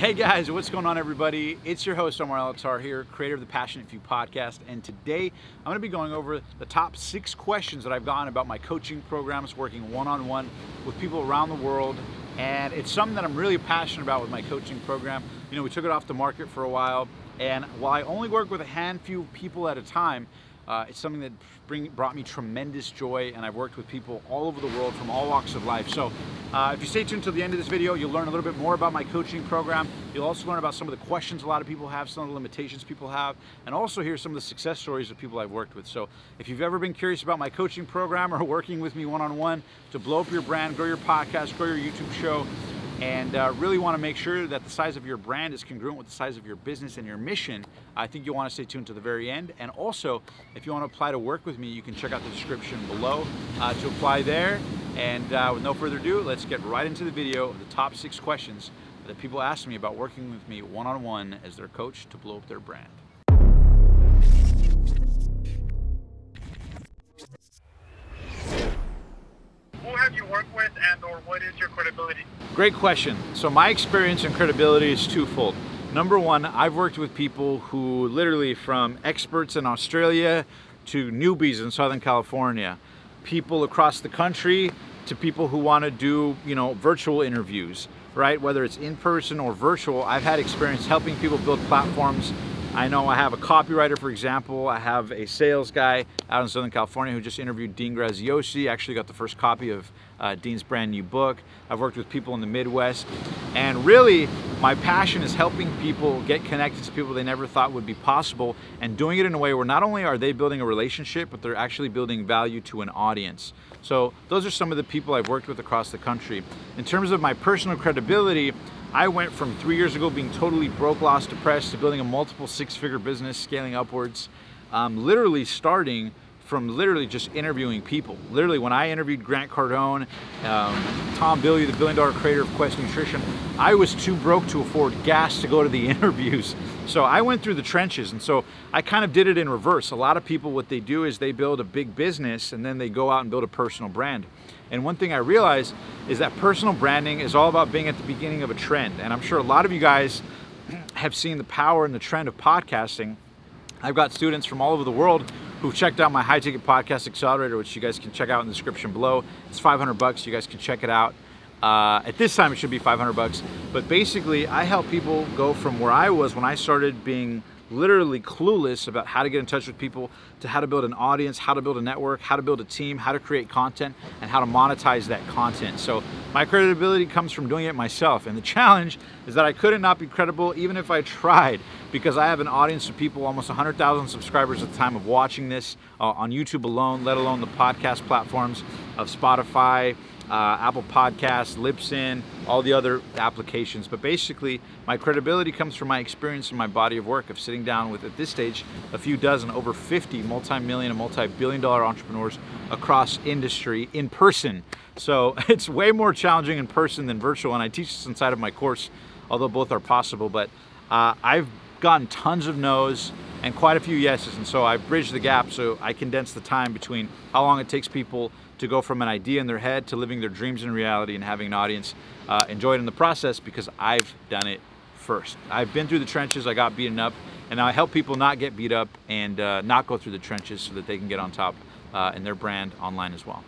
Hey guys, what's going on everybody? It's your host Omar Elattar here, creator of The Passionate Few podcast, and today I'm going to be going over the top 6 questions that I've gotten about my coaching programs, working one-on-one with people around the world, and it's something that I'm really passionate about with my coaching program. You know, we took it off the market for a while, and while I only work with a handful of people at a time, it's something that brought me tremendous joy, and I've worked with people all over the world from all walks of life. So if you stay tuned till the end of this video, you'll learn a little bit more about my coaching program. You'll also learn about some of the questions a lot of people have, some of the limitations people have, and also hear some of the success stories of people I've worked with. So if you've ever been curious about my coaching program or working with me one-on-one to blow up your brand, grow your podcast, grow your YouTube show, and really want to make sure that the size of your brand is congruent with the size of your business and your mission, I think you'll want to stay tuned to the very end. And also, if you want to apply to work with me, you can check out the description below to apply there. And with no further ado, let's get right into the video of the top 6 questions that people ask me about working with me one-on-one as their coach to blow up their brand. Who have you worked with, and or what is your credibility? Great question. So my experience and credibility is twofold. Number one, I've worked with people who literally, from experts in Australia to newbies in Southern California, people across the country to people who want to do, you know, virtual interviews, right? Whether it's in person or virtual, I've had experience helping people build platforms. I know I have a copywriter, for example. I have a sales guy out in Southern California who just interviewed Dean Graziosi, actually got the first copy of Dean's brand new book. I've worked with people in the Midwest. And really, my passion is helping people get connected to people they never thought would be possible, and doing it in a way where not only are they building a relationship, but they're actually building value to an audience. So those are some of the people I've worked with across the country. In terms of my personal credibility, I went from 3 years ago being totally broke, lost, depressed, to building a multiple six-figure business, scaling upwards, literally starting from just interviewing people. Literally, when I interviewed Grant Cardone, Tom Bilyeu, the billion-dollar creator of Quest Nutrition, I was too broke to afford gas to go to the interviews. So I went through the trenches, and so I kind of did it in reverse. A lot of people, what they do is they build a big business and then they go out and build a personal brand. And one thing I realized is that personal branding is all about being at the beginning of a trend. And I'm sure a lot of you guys have seen the power and the trend of podcasting. I've got students from all over the world who've checked out my High Ticket Podcast Accelerator, which you guys can check out in the description below. It's $500. You guys can check it out. At this time, it should be $500. But basically, I help people go from where I was when I started being literally clueless about how to get in touch with people, to how to build an audience, how to build a network, how to build a team, how to create content, and how to monetize that content. So my credibility comes from doing it myself. And the challenge is that I couldn't not be credible even if I tried, because I have an audience of people, almost 100,000 subscribers at the time of watching this on YouTube alone, let alone the podcast platforms of Spotify, Apple Podcasts, Libsyn, all the other applications. But basically, my credibility comes from my experience and my body of work of sitting down with, at this stage, a few dozen, over 50 multi-million and multi-billion-dollar entrepreneurs across industry in person. So it's way more challenging in person than virtual, and I teach this inside of my course, although both are possible. But I've gotten tons of no's and quite a few yeses, and so I bridged the gap, so I condensed the time between how long it takes people to go from an idea in their head to living their dreams in reality and having an audience enjoy it in the process, because I've done it first. I've been through the trenches, I got beaten up, and now I help people not get beat up and not go through the trenches so that they can get on top in their brand online as well.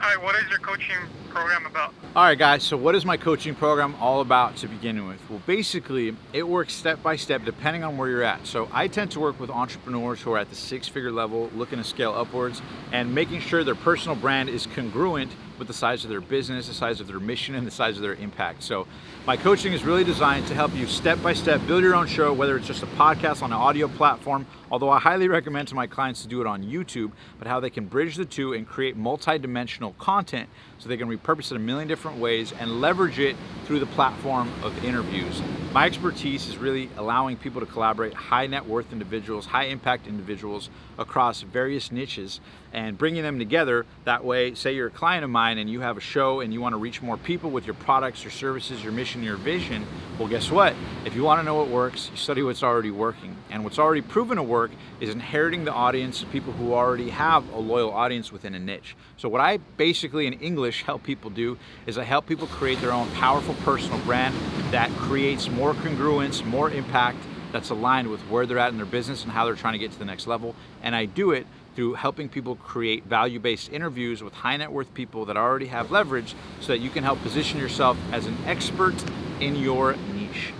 All right, what is your coaching program about? All right, guys, so what is my coaching program all about to begin with? Well, basically, it works step by step depending on where you're at. So I tend to work with entrepreneurs who are at the six-figure level, looking to scale upwards, and making sure their personal brand is congruent with the size of their business, the size of their mission, and the size of their impact. So my coaching is really designed to help you step by step build your own show, whether it's just a podcast on an audio platform, although I highly recommend to my clients to do it on YouTube, but how they can bridge the two and create multi-dimensional content so they can repurpose it a million different ways and leverage it through the platform of interviews. My expertise is really allowing people to collaborate, high net worth individuals, high impact individuals across various niches, and bringing them together. That way, say you're a client of mine online and you have a show and you want to reach more people with your products, your services, your mission, your vision, well, guess what? If you want to know what works, you study what's already working. And what's already proven to work is inheriting the audience of people who already have a loyal audience within a niche. So what I basically in English help people do is I help people create their own powerful personal brand that creates more congruence, more impact, that's aligned with where they're at in their business and how they're trying to get to the next level. And I do it through helping people create value-based interviews with high net worth people that already have leverage so that you can help position yourself as an expert in your niche.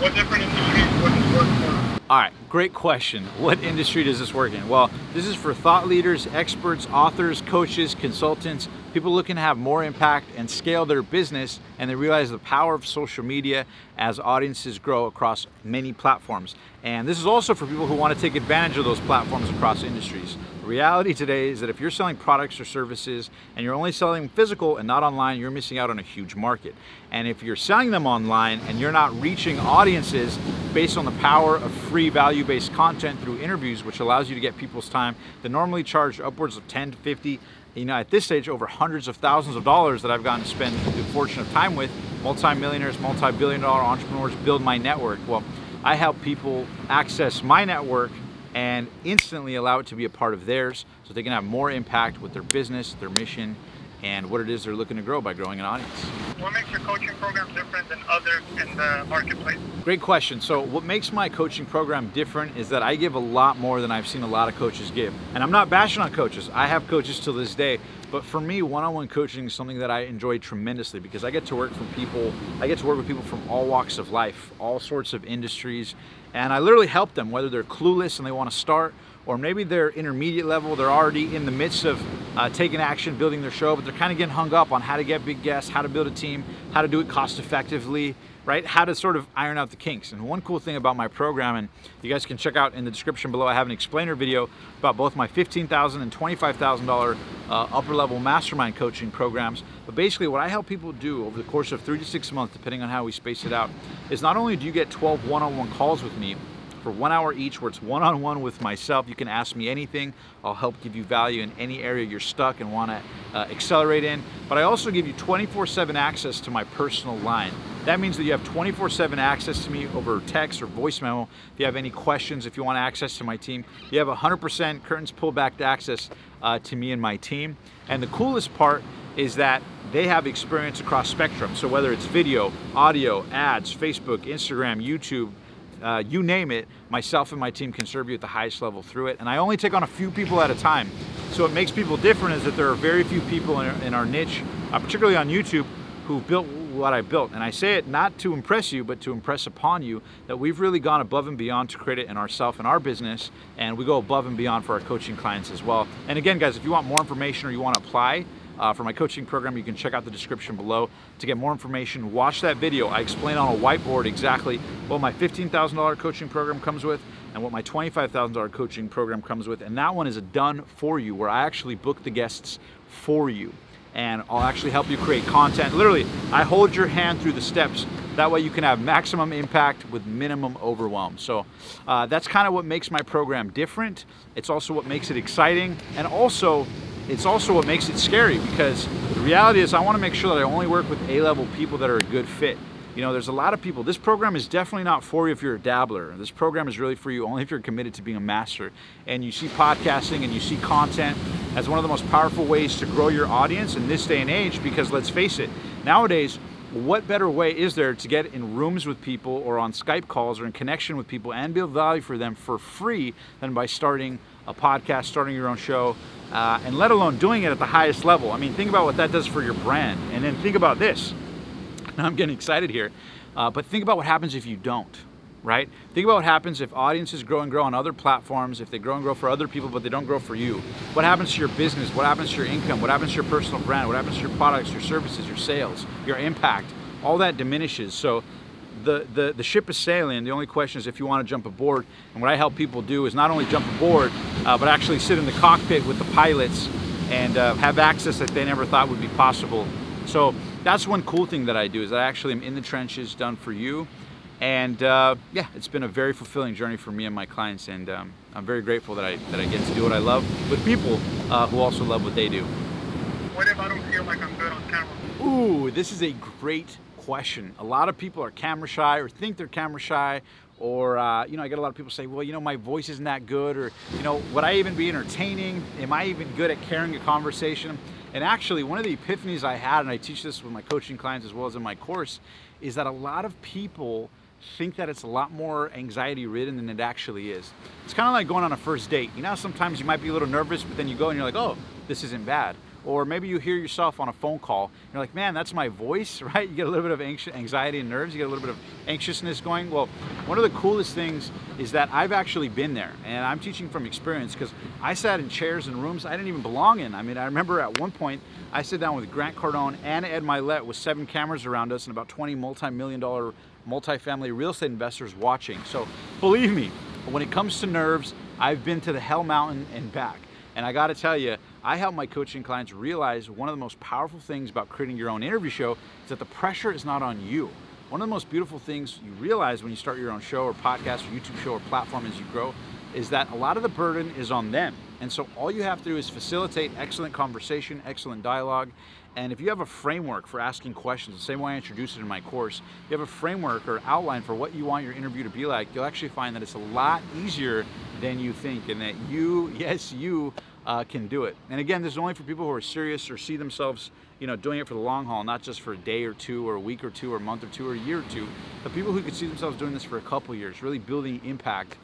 What different industries would this work for? All right, great question. What industry does this work in? Well, this is for thought leaders, experts, authors, coaches, consultants, people looking to have more impact and scale their business, and they realize the power of social media as audiences grow across many platforms. And this is also for people who want to take advantage of those platforms across industries. The reality today is that if you're selling products or services and you're only selling physical and not online, you're missing out on a huge market. And if you're selling them online and you're not reaching audiences based on the power of free value-based content through interviews, which allows you to get people's time, they normally charge upwards of 10 to 50, you know, at this stage, over hundreds of thousands of dollars that I've gotten to spend the fortune of time with, multi-millionaires, multi-billion-dollar entrepreneurs build my network. Well, I help people access my network and instantly allow it to be a part of theirs so they can have more impact with their business, their mission, and what it is they're looking to grow by growing an audience. What makes your coaching program different than others in the marketplace? Great question. So what makes my coaching program different is that I give a lot more than I've seen a lot of coaches give. And I'm not bashing on coaches. I have coaches till this day. But for me, one-on-one coaching is something that I enjoy tremendously because I get to work from people. I get to work with people from all walks of life, all sorts of industries. And I literally help them, whether they're clueless and they want to start, or maybe they're intermediate level, they're already in the midst of taking action, building their show, but they're kind of getting hung up on how to get big guests, how to build a team, how to do it cost effectively, right? How to sort of iron out the kinks. And one cool thing about my program, and you guys can check out in the description below, I have an explainer video about both my $15,000 and $25,000 upper level mastermind coaching programs. But basically what I help people do over the course of 3 to 6 months, depending on how we space it out, is not only do you get 12 one-on-one calls with me, for 1 hour each, where it's one-on-one with myself. You can ask me anything. I'll help give you value in any area you're stuck and want to accelerate in. But I also give you 24/7 access to my personal line. That means that you have 24/7 access to me over text or voice memo. If you have any questions, if you want access to my team, you have 100% curtains pulled back to access to me and my team. And the coolest part is that they have experience across spectrum. So whether it's video, audio, ads, Facebook, Instagram, YouTube, you name it, myself and my team can serve you at the highest level through it. And I only take on a few people at a time. So what makes people different is that there are very few people in our niche, particularly on YouTube, who built what I built. And I say it not to impress you, but to impress upon you that we've really gone above and beyond to create it in ourselves and our business. And we go above and beyond for our coaching clients as well. And again, guys, if you want more information or you want to apply, for my coaching program, you can check out the description below to get more information. Watch that video. I explain on a whiteboard exactly what my $15,000 coaching program comes with and what my $25,000 coaching program comes with. And that one is a done for you, where I actually book the guests for you. And I'll actually help you create content. Literally, I hold your hand through the steps. That way you can have maximum impact with minimum overwhelm. So that's kind of what makes my program different. It's also what makes it exciting. And also, it's also what makes it scary, because the reality is I want to make sure that I only work with A-level people that are a good fit. You know, there's a lot of people. This program is definitely not for you if you're a dabbler. This program is really for you only if you're committed to being a master. And you see podcasting and you see content as one of the most powerful ways to grow your audience in this day and age, because let's face it, nowadays, what better way is there to get in rooms with people or on Skype calls or in connection with people and build value for them for free than by starting a podcast, starting your own show, and let alone doing it at the highest level. I mean, think about what that does for your brand. And then think about this. Now I'm getting excited here, but think about what happens if you don't, right? Think about what happens if audiences grow and grow on other platforms, if they grow and grow for other people, but they don't grow for you. What happens to your business? What happens to your income? What happens to your personal brand? What happens to your products, your services, your sales, your impact? All that diminishes. So the ship is sailing. The only question is if you want to jump aboard. And what I help people do is not only jump aboard, but actually sit in the cockpit with the pilots and have access that they never thought would be possible. So that's one cool thing that I do, is I actually am in the trenches, done for you. And yeah, it's been a very fulfilling journey for me and my clients. And I'm very grateful that I get to do what I love with people who also love what they do. What if I don't feel like Ooh, this is a great question. A lot of people are camera shy or think they're camera shy, or you know, I get a lot of people say, well, you know, my voice isn't that good, or you know, would I even be entertaining? Am I even good at carrying a conversation? And actually, one of the epiphanies I had, and I teach this with my coaching clients as well as in my course, is that a lot of people think that it's a lot more anxiety ridden than it actually is. It's kind of like going on a first date. You know, sometimes you might be a little nervous, but then you go and you're like, oh, this isn't bad. Or maybe you hear yourself on a phone call. You're like, man, that's my voice, right? You get a little bit of anxiety and nerves. You get a little bit of anxiousness going. Well, one of the coolest things is that I've actually been there, and I'm teaching from experience, because I sat in chairs and rooms I didn't even belong in. I mean, I remember at one point I sat down with Grant Cardone and Ed Mylett with 7 cameras around us and about 20 multi-million-dollar multifamily real estate investors watching. So believe me, when it comes to nerves, I've been to the Hell Mountain and back. And I gotta tell you, I help my coaching clients realize one of the most powerful things about creating your own interview show is that the pressure is not on you. One of the most beautiful things you realize when you start your own show or podcast or YouTube show or platform as you grow is that a lot of the burden is on them. And so all you have to do is facilitate excellent conversation, excellent dialogue. And if you have a framework for asking questions, the same way I introduced it in my course, you have a framework or outline for what you want your interview to be like, you'll actually find that it's a lot easier than you think, and that you, yes, you can do it. And again, this is only for people who are serious or see themselves, you know, doing it for the long haul, not just for a day or two or a week or two or a month or two or a year or two, but people who could see themselves doing this for a couple years, really building impact.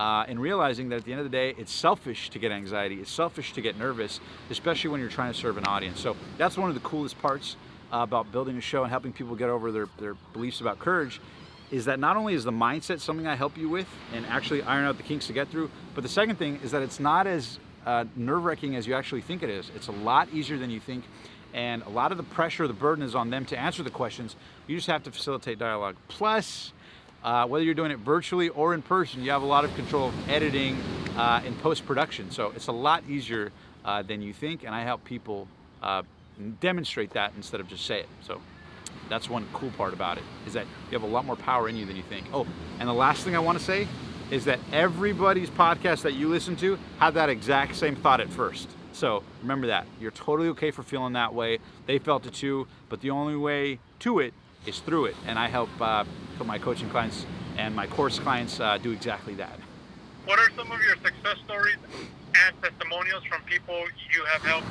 And realizing that at the end of the day, it's selfish to get anxiety, it's selfish to get nervous, especially when you're trying to serve an audience. So that's one of the coolest parts about building a show and helping people get over their beliefs about courage, is that not only is the mindset something I help you with and actually iron out the kinks to get through, but the second thing is that it's not as nerve-wracking as you actually think it is. It's a lot easier than you think, and a lot of the pressure, the burden is on them to answer the questions. You just have to facilitate dialogue. Plus, whether you're doing it virtually or in person, you have a lot of control of editing and post-production. So it's a lot easier than you think, and I help people demonstrate that instead of just say it. So that's one cool part about it, is that you have a lot more power in you than you think. Oh, and the last thing I want to say is that everybody's podcast that you listen to had that exact same thought at first. So remember that. You're totally okay for feeling that way. They felt it too, but the only way to it is through it, and I help my coaching clients and my course clients do exactly that. What are some of your success stories and testimonials from people you have helped?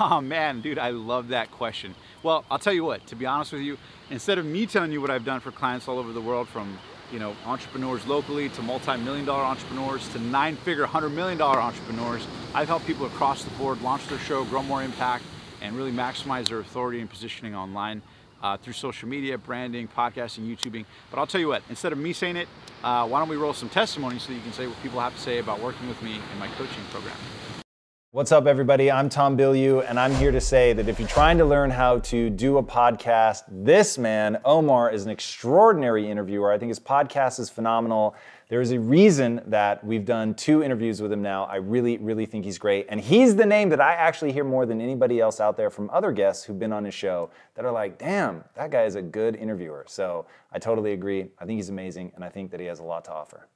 Oh man, dude, I love that question. Well, I'll tell you what, to be honest with you, instead of me telling you what I've done for clients all over the world, from, you know, entrepreneurs locally to multi-million-dollar entrepreneurs to nine-figure, $100 million entrepreneurs, I've helped people across the board launch their show, grow more impact, and really maximize their authority and positioning online. Through social media, branding, podcasting, YouTubing. But I'll tell you what, instead of me saying it, why don't we roll some testimonies so that you can say what people have to say about working with me in my coaching program. What's up, everybody? I'm Tom Bilyeu, and I'm here to say that if you're trying to learn how to do a podcast, this man, Omar, is an extraordinary interviewer. I think his podcast is phenomenal. There is a reason that we've done 2 interviews with him now. I really, really think he's great. And he's the name that I actually hear more than anybody else out there from other guests who've been on his show that are like, damn, that guy is a good interviewer. So I totally agree. I think he's amazing, and I think that he has a lot to offer.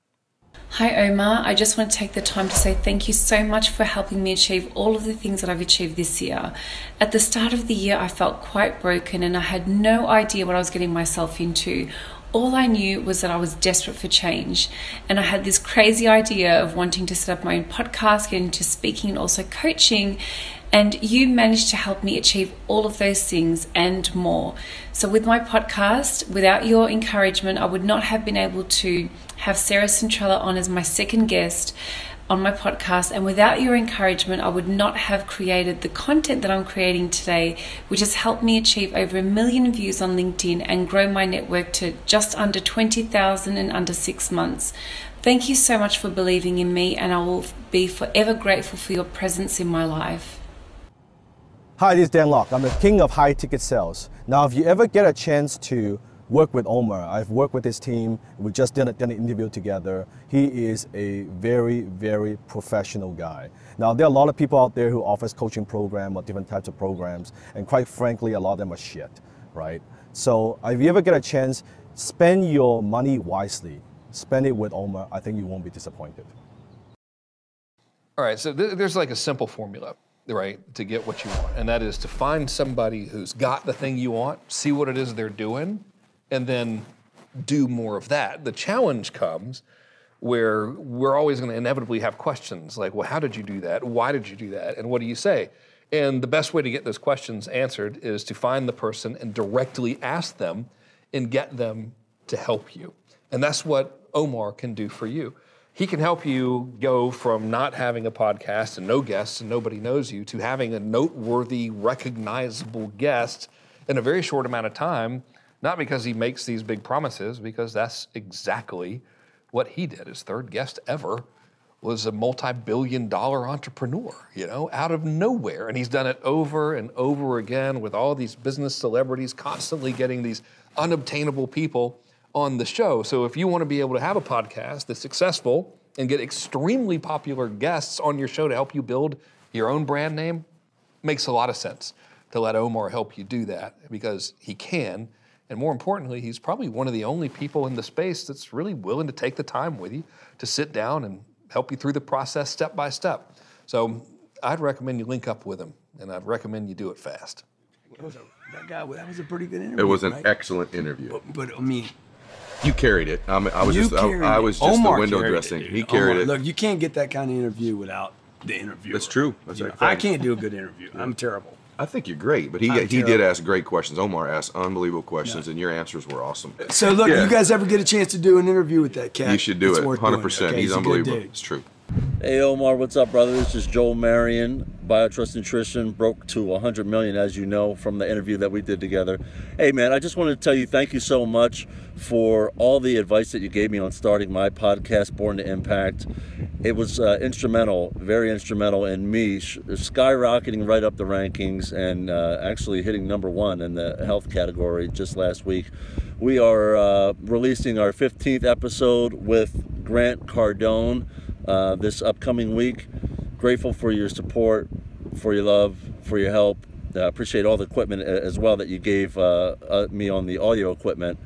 Hi, Omar. I just want to take the time to say thank you so much for helping me achieve all of the things that I've achieved this year. At the start of the year, I felt quite broken and I had no idea what I was getting myself into. All I knew was that I was desperate for change, and I had this crazy idea of wanting to set up my own podcast, get into speaking and also coaching, and you managed to help me achieve all of those things and more. So with my podcast, without your encouragement, I would not have been able to have Sarah Centrella on as my second guest on my podcast, and without your encouragement, I would not have created the content that I'm creating today, which has helped me achieve over 1 million views on LinkedIn and grow my network to just under 20,000 in under 6 months. Thank you so much for believing in me, and I will be forever grateful for your presence in my life. Hi, this is Dan Locke. I'm the king of high ticket sales. Now, if you ever get a chance to work with Omar. I've worked with his team. We just did an interview together. He is a very, very professional guy. Now, there are a lot of people out there who offers coaching program or different types of programs, and quite frankly, a lot of them are shit, right? So if you ever get a chance, spend your money wisely. Spend it with Omar. I think you won't be disappointed. All right, so there's like a simple formula right, to get what you want. And that is to find somebody who's got the thing you want, see what it is they're doing, and then do more of that. The challenge comes where we're always going to inevitably have questions like, well, how did you do that? Why did you do that? And what do you say? And the best way to get those questions answered is to find the person and directly ask them and get them to help you. And that's what Omar can do for you. He can help you go from not having a podcast and no guests and nobody knows you to having a noteworthy, recognizable guest in a very short amount of time, not because he makes these big promises, because that's exactly what he did. His third guest ever was a multi-billion-dollar entrepreneur, you know, out of nowhere. And he's done it over and over again with all these business celebrities, constantly getting these unobtainable people on the show. So if you want to be able to have a podcast that's successful and get extremely popular guests on your show to help you build your own brand name, makes a lot of sense to let Omar help you do that, because he can. And more importantly, he's probably one of the only people in the space that's really willing to take the time with you to sit down and help you through the process step by step. So I'd recommend you link up with him, and I'd recommend you do it fast. That was a pretty good interview. It was an excellent interview. But I mean, you carried it. I was just Omar the window dressing. He carried it. Look, you can't get that kind of interview without the interviewer. That's true. That's right. I can't do a good interview. I'm terrible. I think you're great, but he did ask great questions. Omar asked unbelievable questions, and your answers were awesome. So look, if you guys ever get a chance to do an interview with that cat, you should do it. 100%. Okay, he's unbelievable. It's true. Hey Omar, what's up, brother? This is Joel Marion. Biotrust Nutrition broke to 100 million, as you know, from the interview that we did together. Hey man, I just wanted to tell you thank you so much for all the advice that you gave me on starting my podcast, Born to Impact. It was instrumental, very instrumental in me skyrocketing right up the rankings and actually hitting number 1 in the health category just last week. We are releasing our 15th episode with Grant Cardone this upcoming week. Grateful for your support, for your love, for your help. Appreciate all the equipment as well that you gave me on the audio equipment.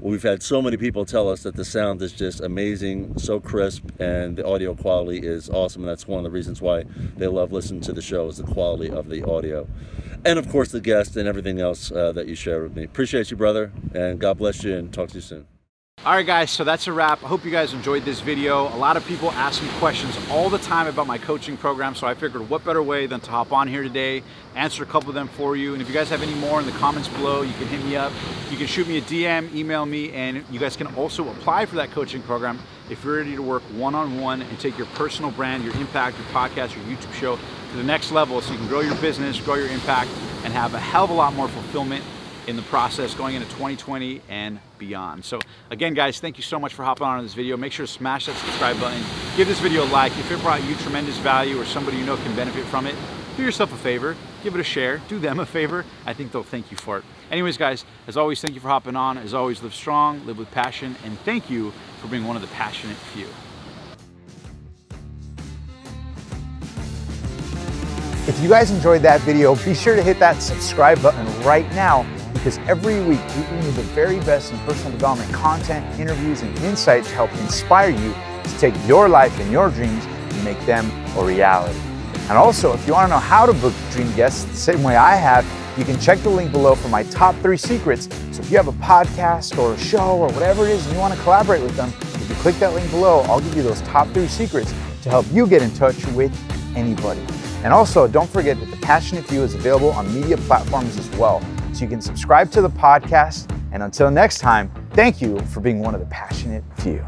We've had so many people tell us that the sound is just amazing, so crisp, and the audio quality is awesome. And that's one of the reasons why they love listening to the show, is the quality of the audio. And of course the guest and everything else that you share with me. Appreciate you, brother, and God bless you, and talk to you soon. All right guys, so that's a wrap. I hope you guys enjoyed this video. A lot of people ask me questions all the time about my coaching program, so I figured what better way than to hop on here today, answer a couple of them for you. And if you guys have any more in the comments below, you can hit me up. You can shoot me a DM, email me, and you guys can also apply for that coaching program if you're ready to work one-on-one and take your personal brand, your impact, your podcast, your YouTube show to the next level so you can grow your business, grow your impact, and have a hell of a lot more fulfillment in the process going into 2020 and beyond. So again, guys, thank you so much for hopping on this video. Make sure to smash that subscribe button. Give this video a like. If it brought you tremendous value or somebody you know can benefit from it, do yourself a favor, give it a share, do them a favor. I think they'll thank you for it. Anyways, guys, as always, thank you for hopping on. As always, live strong, live with passion, and thank you for being one of the passionate few. If you guys enjoyed that video, be sure to hit that subscribe button right now, because every week we bring you the very best in personal development content, interviews, and insights to help inspire you to take your life and your dreams and make them a reality. And also, if you want to know how to book dream guests the same way I have, you can check the link below for my top 3 secrets. So if you have a podcast or a show or whatever it is and you want to collaborate with them, if you click that link below, I'll give you those top 3 secrets to help you get in touch with anybody. And also, don't forget that The Passionate Few is available on media platforms as well. So you can subscribe to the podcast. And until next time, thank you for being one of the passionate few.